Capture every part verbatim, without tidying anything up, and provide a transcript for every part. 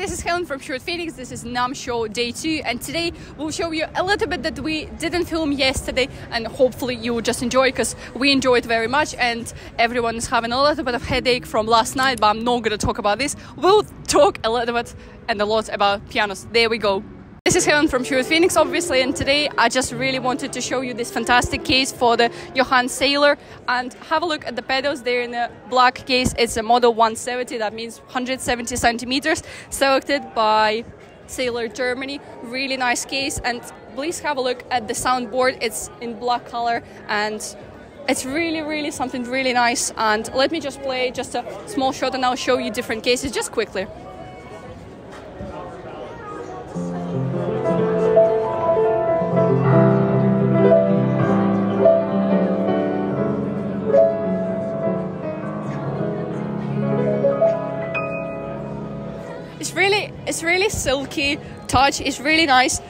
this is Helen from Sherwood Phoenix. This is NAMM show day two, and today we'll show you a little bit that we didn't film yesterday, and hopefully you'll just enjoy, because we enjoyed very much and everyone is having a little bit of headache from last night, but I'm not going to talk about this. We'll talk a little bit and a lot about pianos. There we go. This is Helen from Sherwood Phoenix, obviously, and today I just really wanted to show you this fantastic case for the Johann Seiler, and have a look at the pedals. They're in a black case. It's a model one seventy, that means one hundred seventy centimeters, selected by Seiler Germany. Really nice case, and please have a look at the soundboard. It's in black color and it's really, really something really nice. And let me just play just a small shot and I'll show you different cases just quickly. It's really, it's really silky touch, it's really nice.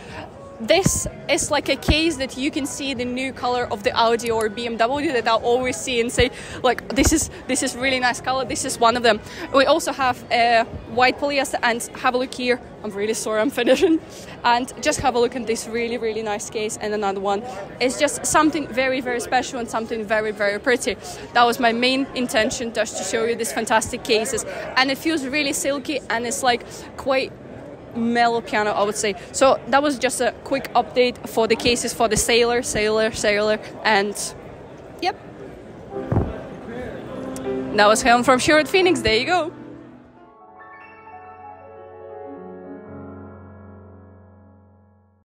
This is like a case that you can see the new color of the Audi or B M W that I always see and say, like, this is this is really nice color. This is one of them. We also have a uh, white polyester, and have a look here. I'm really sorry, I'm finishing. And just have a look at this really, really nice case and another one. It's just something very, very special and something very, very pretty. That was my main intention, just to show you these fantastic cases. And it feels really silky, and it's like quite mellow piano, I would say. So that was just a quick update for the cases for the Seiler, Seiler, Seiler, and yep. That was Helen from Sherwood Phoenix. There you go.